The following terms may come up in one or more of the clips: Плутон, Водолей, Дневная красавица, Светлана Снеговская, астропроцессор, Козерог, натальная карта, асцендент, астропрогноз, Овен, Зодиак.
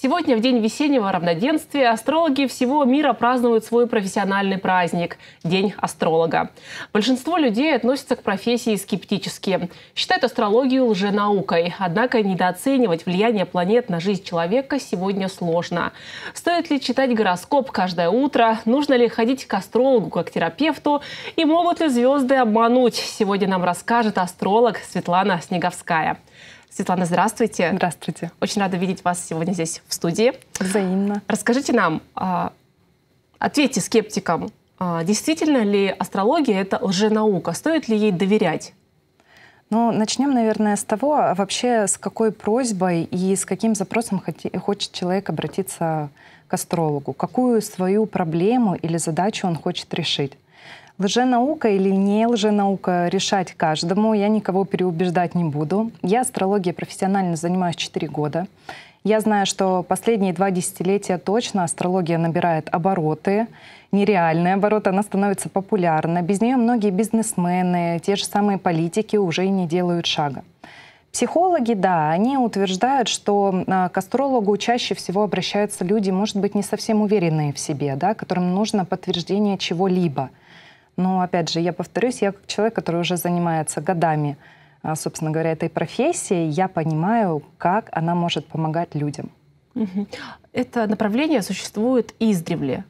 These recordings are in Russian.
Сегодня, в день весеннего равноденствия, астрологи всего мира празднуют свой профессиональный праздник – День астролога. Большинство людей относятся к профессии скептически, считают астрологию лженаукой. Однако недооценивать влияние планет на жизнь человека сегодня сложно. Стоит ли читать гороскоп каждое утро? Нужно ли ходить к астрологу как к терапевту? И могут ли звезды обмануть? Сегодня нам расскажет астролог Светлана Снеговская. Светлана, здравствуйте. Здравствуйте. Очень рада видеть вас сегодня здесь в студии. Взаимно. Расскажите нам, ответьте скептикам, действительно ли астрология – это лженаука? Стоит ли ей доверять? Ну, начнем, наверное, с того, вообще с какой просьбой и с каким запросом хочет человек обратиться к астрологу. Какую свою проблему или задачу он хочет решить. Лженаука или не лженаука решать каждому, я никого переубеждать не буду. Я астрологией профессионально занимаюсь 4 года. Я знаю, что последние 2 десятилетия точно астрология набирает обороты, нереальные обороты, она становится популярна. Без нее многие бизнесмены, те же самые политики уже и не делают шага. Психологи, да, они утверждают, что к астрологу чаще всего обращаются люди, может быть, не совсем уверенные в себе, да, которым нужно подтверждение чего-либо. Но, опять же, я повторюсь, я как человек, который уже занимается годами, собственно говоря, этой профессией, я понимаю, как она может помогать людям. Это направление существует издревле.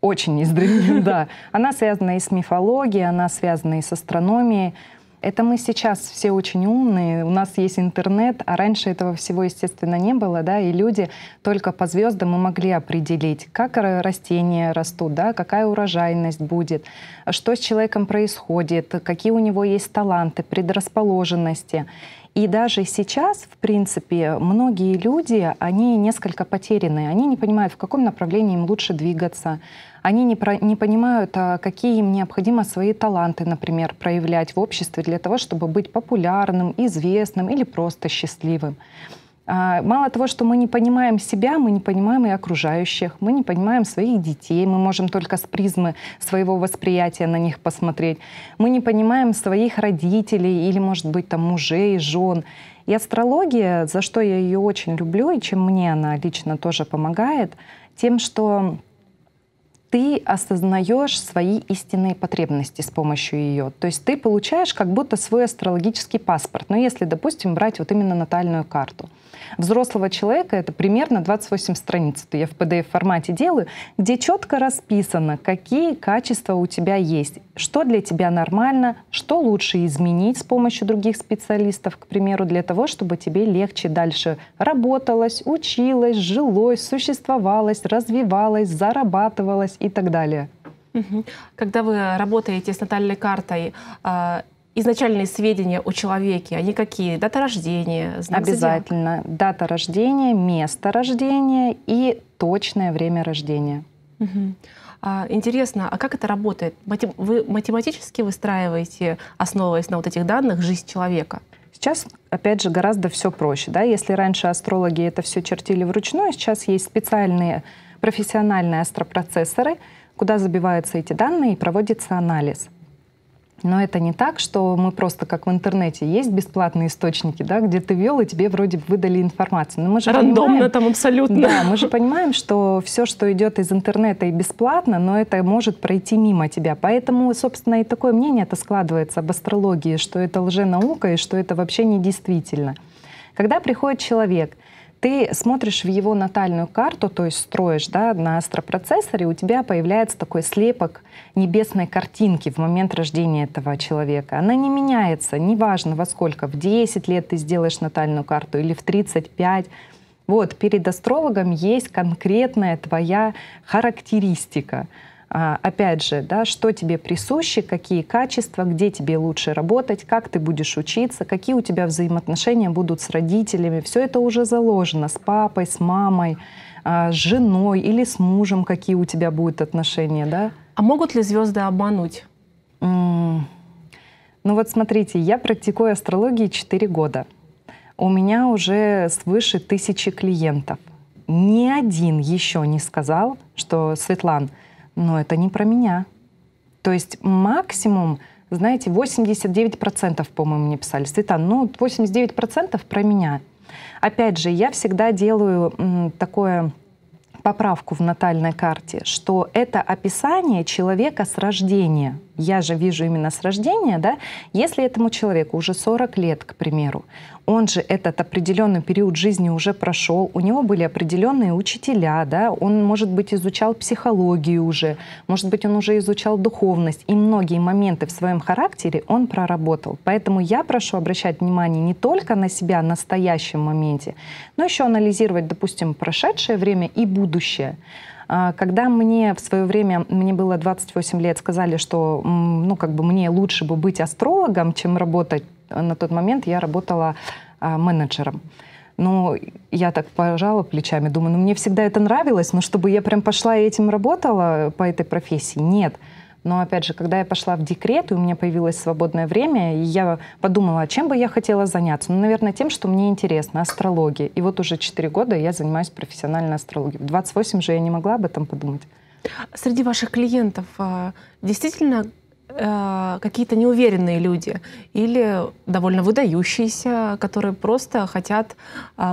Очень издревле, да. Она связана и с мифологией, она связана и с астрономией. Это мы сейчас все очень умные, у нас есть интернет, а раньше этого всего, естественно, не было, да, и люди только по звездам мы могли определить, как растения растут, да, какая урожайность будет, что с человеком происходит, какие у него есть таланты, предрасположенности. И даже сейчас, в принципе, многие люди, они несколько потеряны, они не понимают, в каком направлении им лучше двигаться, они не понимают, какие им необходимо свои таланты, например, проявлять в обществе для того, чтобы быть популярным, известным или просто счастливым. Мало того, что мы не понимаем себя, мы не понимаем и окружающих, мы не понимаем своих детей, мы можем только с призмы своего восприятия на них посмотреть. Мы не понимаем своих родителей или, может быть, там, мужей, жен. И астрология, за что я ее очень люблю и чем мне она лично тоже помогает, тем, что ты осознаешь свои истинные потребности с помощью ее. То есть ты получаешь как будто свой астрологический паспорт. Но если, допустим, брать вот именно натальную карту взрослого человека, это примерно 28 страниц, я в PDF-формате делаю, где четко расписано, какие качества у тебя есть, что для тебя нормально, что лучше изменить с помощью других специалистов, к примеру, для того, чтобы тебе легче дальше работалось, училось, жилось, существовалось, развивалось, зарабатывалось и так далее. Когда вы работаете с натальной картой, изначальные сведения о человеке, они какие? Дата рождения, знак обязательно. Зодиака. Дата рождения, место рождения и точное время рождения. Интересно, а как это работает? Вы математически выстраиваете, основываясь на вот этих данных, жизнь человека? Сейчас, опять же, гораздо все проще. Да? Если раньше астрологи это все чертили вручную, сейчас есть специальные профессиональные астропроцессоры, куда забиваются эти данные и проводится анализ. Но это не так, что мы просто, как в интернете, есть бесплатные источники, да, где ты ввел, и тебе вроде бы выдали информацию. Но мы же рандомно понимаем, там абсолютно. Да, мы же понимаем, что все, что идет из интернета и бесплатно, но это может пройти мимо тебя. Поэтому, собственно, и такое мнение это складывается об астрологии, что это лженаука и что это вообще недействительно. Когда приходит человек, ты смотришь в его натальную карту, то есть строишь, да, на астропроцессоре, у тебя появляется такой слепок небесной картинки в момент рождения этого человека. Она не меняется, неважно во сколько, в 10 лет ты сделаешь натальную карту или в 35. Вот, перед астрологом есть конкретная твоя характеристика. Опять же, да, что тебе присуще, какие качества, где тебе лучше работать, как ты будешь учиться, какие у тебя взаимоотношения будут с родителями. Все это уже заложено с папой, с мамой, с женой или с мужем, какие у тебя будут отношения. Да? А могут ли звезды обмануть? Ну вот смотрите, я практикую астрологию 4 года. У меня уже свыше 1000 клиентов. Ни один еще не сказал, что «Светлан, но это не про меня». То есть максимум, знаете, 89%, по-моему, мне писали. Светлана, ну 89% про меня. Опять же, я всегда делаю такое... поправку в натальной карте, что это описание человека с рождения. Я же вижу именно с рождения, да? Если этому человеку уже 40 лет, к примеру, он же этот определенный период жизни уже прошел, у него были определенные учителя, да? Он, может быть, изучал психологию уже, может быть, он уже изучал духовность, и многие моменты в своем характере он проработал. Поэтому я прошу обращать внимание не только на себя в настоящем моменте, но еще анализировать, допустим, прошедшее время и будущее. Когда мне в свое время, мне было 28 лет, сказали, что ну, как бы мне лучше бы быть астрологом, чем работать. На тот момент я работала менеджером. Но я так пожала плечами, думаю, ну мне всегда это нравилось, но чтобы я прям пошла и этим работала по этой профессии, нет. Но опять же, когда я пошла в декрет, и у меня появилось свободное время, и я подумала, чем бы я хотела заняться. Ну, наверное, тем, что мне интересно, астрология. И вот уже 4 года я занимаюсь профессиональной астрологией. В 28 же я не могла об этом подумать. Среди ваших клиентов действительно какие-то неуверенные люди или довольно выдающиеся, которые просто хотят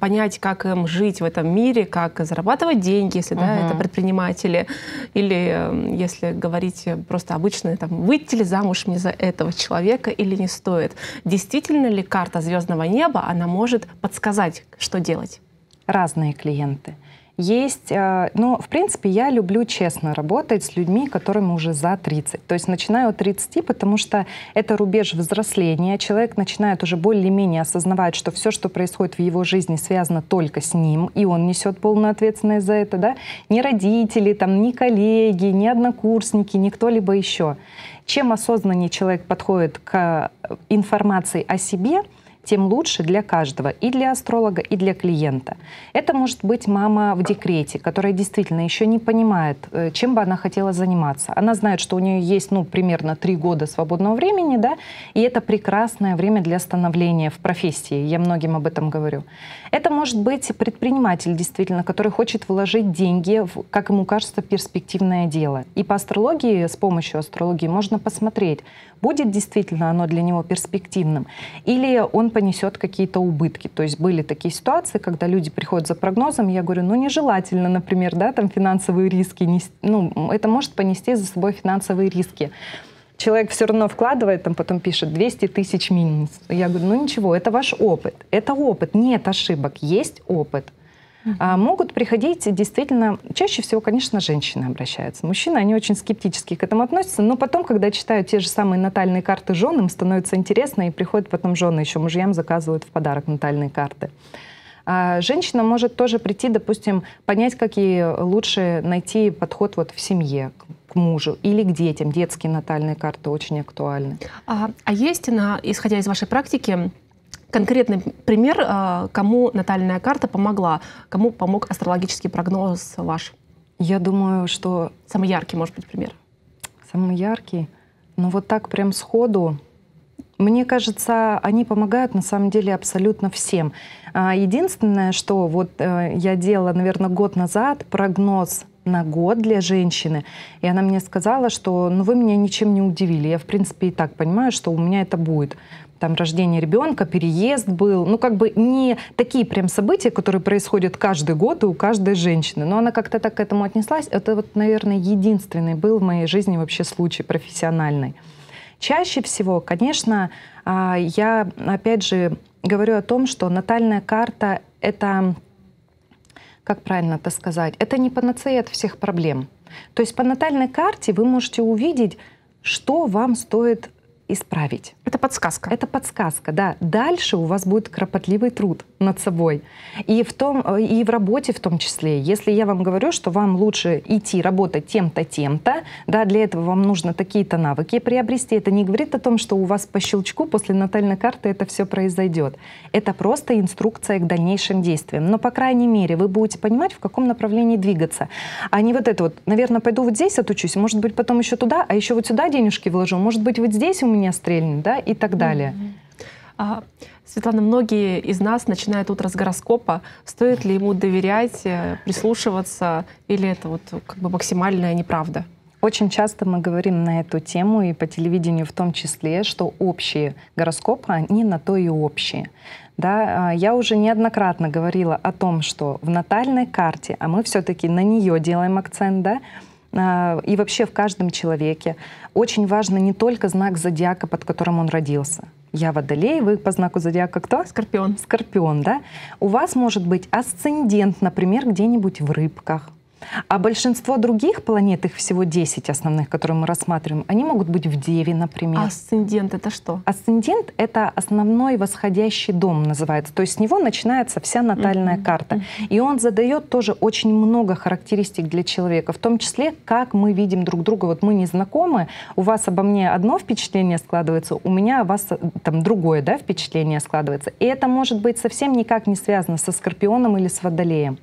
понять, как им жить в этом мире, как зарабатывать деньги, если да, это предприниматели, или если говорить просто обычно, там, выйти ли замуж мне за этого человека или не стоит. Действительно ли карта звездного неба, она может подсказать, что делать? Разные клиенты. Есть, ну, в принципе, я люблю честно работать с людьми, которым уже за 30. То есть начинаю от 30, потому что это рубеж взросления. Человек начинает уже более-менее осознавать, что все, что происходит в его жизни, связано только с ним, и он несет полную ответственность за это, да? Ни родители, там, ни коллеги, ни однокурсники, ни кто-либо еще. Чем осознаннее человек подходит к информации о себе, тем лучше для каждого, и для астролога, и для клиента. Это может быть мама в декрете, которая действительно еще не понимает, чем бы она хотела заниматься. Она знает, что у нее есть, ну, примерно 3 года свободного времени, да, и это прекрасное время для становления в профессии. Я многим об этом говорю. Это может быть предприниматель, действительно, который хочет вложить деньги в, как ему кажется, перспективное дело. И по астрологии, с помощью астрологии можно посмотреть, будет действительно оно для него перспективным, или он понесет какие-то убытки. То есть были такие ситуации, когда люди приходят за прогнозом, я говорю, ну нежелательно, например, да, там финансовые риски, ну это может понести за собой финансовые риски. Человек все равно вкладывает, там потом пишет 200 тысяч минус. Я говорю, ну ничего, это ваш опыт. Это опыт, нет ошибок, есть опыт. Могут приходить действительно, чаще всего, конечно, женщины обращаются. Мужчины, они очень скептически к этому относятся, но потом, когда читают те же самые натальные карты жен, им становится интересно, и приходят потом жены, еще мужьям заказывают в подарок натальные карты. Женщина может тоже прийти, допустим, понять, как ей лучше найти подход вот в семье, к мужу или к детям. Детские натальные карты очень актуальны. А есть, исходя из вашей практики, конкретный пример, кому натальная карта помогла, кому помог астрологический прогноз ваш? Я думаю, что... Самый яркий, может быть, пример. Самый яркий? Ну вот так прям сходу. Мне кажется, они помогают на самом деле абсолютно всем. Единственное, что вот я делала, наверное, год назад прогноз на год для женщины, и она мне сказала, что ну вы меня ничем не удивили, я в принципе и так понимаю, что у меня это будет. Там рождение ребенка, переезд был, ну как бы не такие прям события, которые происходят каждый год и у каждой женщины, но она как-то так к этому отнеслась. Это вот, наверное, единственный был в моей жизни вообще случай профессиональный. Чаще всего, конечно, я опять же говорю о том, что натальная карта — это, как правильно это сказать, это не панацея от всех проблем. То есть по натальной карте вы можете увидеть, что вам стоит исправить. Это подсказка. Это подсказка, да. Дальше у вас будет кропотливый труд над собой. И в работе в том числе. Если я вам говорю, что вам лучше идти работать тем-то, тем-то, да, для этого вам нужно такие-то навыки приобрести, это не говорит о том, что у вас по щелчку после натальной карты это все произойдет. Это просто инструкция к дальнейшим действиям. Но, по крайней мере, вы будете понимать, в каком направлении двигаться. А не вот это вот, наверное, пойду вот здесь отучусь, может быть, потом еще туда, а еще вот сюда денежки вложу, может быть, вот здесь у меня стрельнет, да, и так далее. Светлана, многие из нас начинают утро с гороскопа. Стоит ли ему доверять, прислушиваться, или это вот как бы максимальная неправда? Очень часто мы говорим на эту тему, и по телевидению в том числе, что общие гороскопы, они на то и общие. Да, я уже неоднократно говорила о том, что в натальной карте, а мы все-таки на нее делаем акцент, да, и вообще в каждом человеке очень важно не только знак зодиака, под которым он родился. Я Водолей, вы по знаку зодиака кто? Скорпион. Скорпион, да? У вас может быть асцендент, например, где-нибудь в рыбках. А большинство других планет, их всего 10 основных, которые мы рассматриваем, они могут быть в Деве, например. Асцендент — это что? Асцендент — это основной восходящий дом называется. То есть с него начинается вся натальная карта. И он задает тоже очень много характеристик для человека, в том числе, как мы видим друг друга. Вот мы не знакомы, у вас обо мне одно впечатление складывается, у меня о вас там другое, да, впечатление складывается. И это может быть совсем никак не связано со Скорпионом или с Водолеем.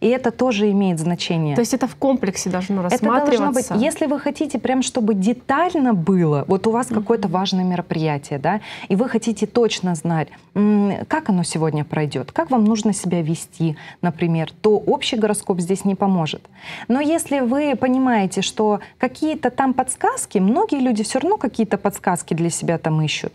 И это тоже имеет значение. То есть это в комплексе должно рассматриваться? Это должно быть, если вы хотите прям, чтобы детально было, вот у вас какое-то важное мероприятие, да, и вы хотите точно знать, как оно сегодня пройдет, как вам нужно себя вести, например, то общий гороскоп здесь не поможет. Но если вы понимаете, что какие-то там подсказки, многие люди все равно какие-то подсказки для себя там ищут.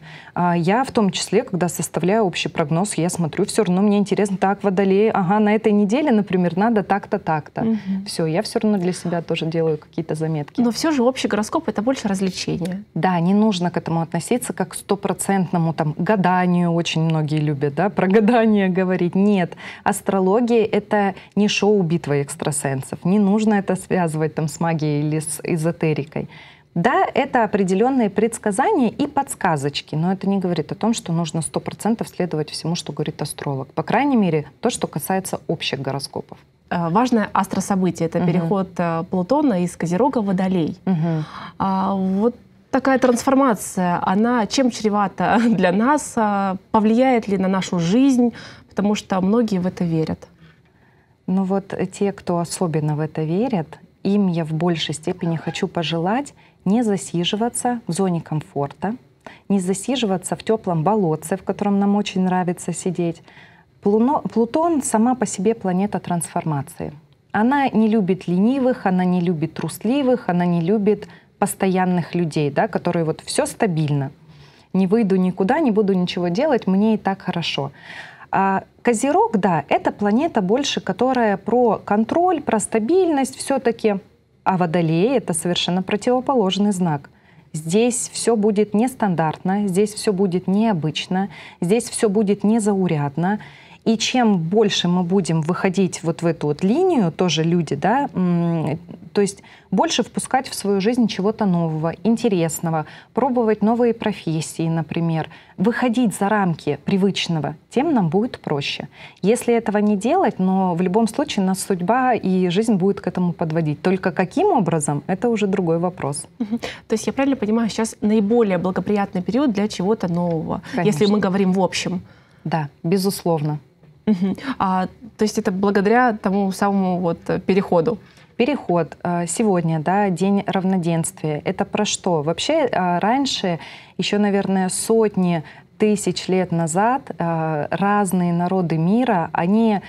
Я в том числе, когда составляю общий прогноз, я смотрю, все равно мне интересно, так, Водолей, ага, на этой неделе, например, надо так-то, так-то. Все, я все равно для себя тоже делаю какие-то заметки. Но все же общий гороскоп — это больше развлечение. Да, не нужно к этому относиться как к стопроцентному там гаданию. Очень многие любят, да, про гадание говорить. Нет, астрология — это не шоу «Битва экстрасенсов». Не нужно это связывать там с магией или с эзотерикой. Да, это определенные предсказания и подсказочки, но это не говорит о том, что нужно 100% следовать всему, что говорит астролог. По крайней мере, то, что касается общих гороскопов. Важное астрособытие — это переход Плутона из Козерога в Водолей. Вот такая трансформация, она чем чревата для нас? Повлияет ли на нашу жизнь? Потому что многие в это верят. Ну вот те, кто особенно в это верят, им я в большей степени хочу пожелать не засиживаться в зоне комфорта, не засиживаться в теплом болотце, в котором нам очень нравится сидеть. Плутон сама по себе планета трансформации. Она не любит ленивых, она не любит трусливых, она не любит постоянных людей, да, которые вот все стабильно. Не выйду никуда, не буду ничего делать, мне и так хорошо. А Козерог, да, это планета больше, которая про контроль, про стабильность все-таки. А Водолей — это совершенно противоположный знак. Здесь все будет нестандартно, здесь все будет необычно, здесь все будет незаурядно. И чем больше мы будем выходить вот в эту вот линию, тоже люди, да, то есть больше впускать в свою жизнь чего-то нового, интересного, пробовать новые профессии, например, выходить за рамки привычного, тем нам будет проще. Если этого не делать, но в любом случае нас судьба и жизнь будет к этому подводить. Только каким образом, это уже другой вопрос. То есть я правильно понимаю, сейчас наиболее благоприятный период для чего-то нового, если мы говорим в общем? Да, безусловно. То есть это благодаря тому самому вот переходу? Переход. Сегодня, да, день равноденствия. Это про что? Вообще раньше, еще, наверное, сотни тысяч лет назад разные народы мира, они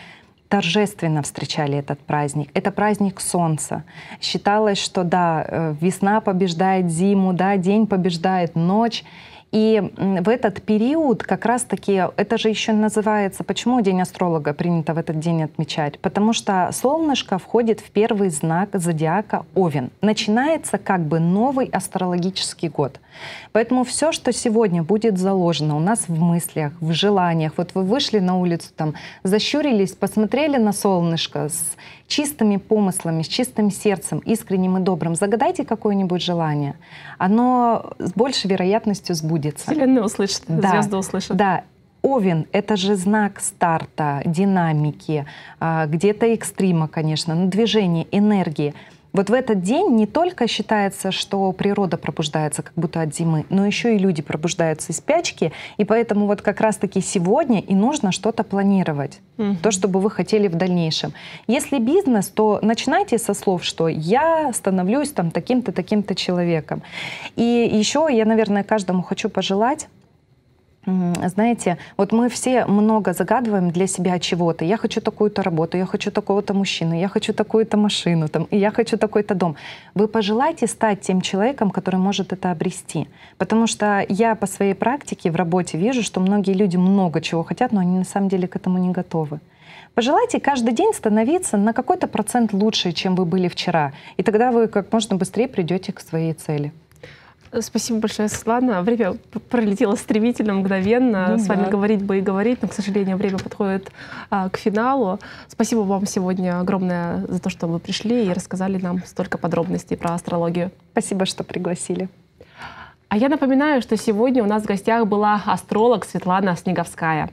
торжественно встречали этот праздник. Это праздник солнца. Считалось, что, да, весна побеждает зиму, да, день побеждает ночь. И в этот период как раз-таки, это же еще называется, почему День астролога принято в этот день отмечать? Потому что солнышко входит в первый знак зодиака Овен. Начинается как бы новый астрологический год. Поэтому все, что сегодня будет заложено у нас в мыслях, в желаниях, вот вы вышли на улицу, там, защурились, посмотрели на солнышко с чистыми помыслами, с чистым сердцем, искренним и добрым, загадайте какое-нибудь желание. Оно с большей вероятностью сбудется. Вселенная услышит, да, звезды услышат. Да. Овен — это же знак старта, динамики, где-то экстрима, конечно, но движение, энергии. Вот в этот день не только считается, что природа пробуждается как будто от зимы, но еще и люди пробуждаются из спячки, и поэтому вот как раз-таки сегодня и нужно что-то планировать, то, что бы вы хотели в дальнейшем. Если бизнес, то начинайте со слов, что я становлюсь там таким-то, таким-то человеком. И еще я, наверное, каждому хочу пожелать Знаете, вот мы все много загадываем для себя чего-то. Я хочу такую-то работу, я хочу такого-то мужчину, я хочу такую-то машину, там, и я хочу такой-то дом. Вы пожелайте стать тем человеком, который может это обрести. Потому что я по своей практике в работе вижу, что многие люди много чего хотят, но они на самом деле к этому не готовы. Пожелайте каждый день становиться на какой-то процент лучше, чем вы были вчера. И тогда вы как можно быстрее придете к своей цели. Спасибо большое, Светлана. Время пролетело стремительно, мгновенно. Ну, с вами говорить бы и говорить, но, к сожалению, время подходит к финалу. Спасибо вам сегодня огромное за то, что вы пришли и рассказали нам столько подробностей про астрологию. Спасибо, что пригласили. А я напоминаю, что сегодня у нас в гостях была астролог Светлана Снеговская.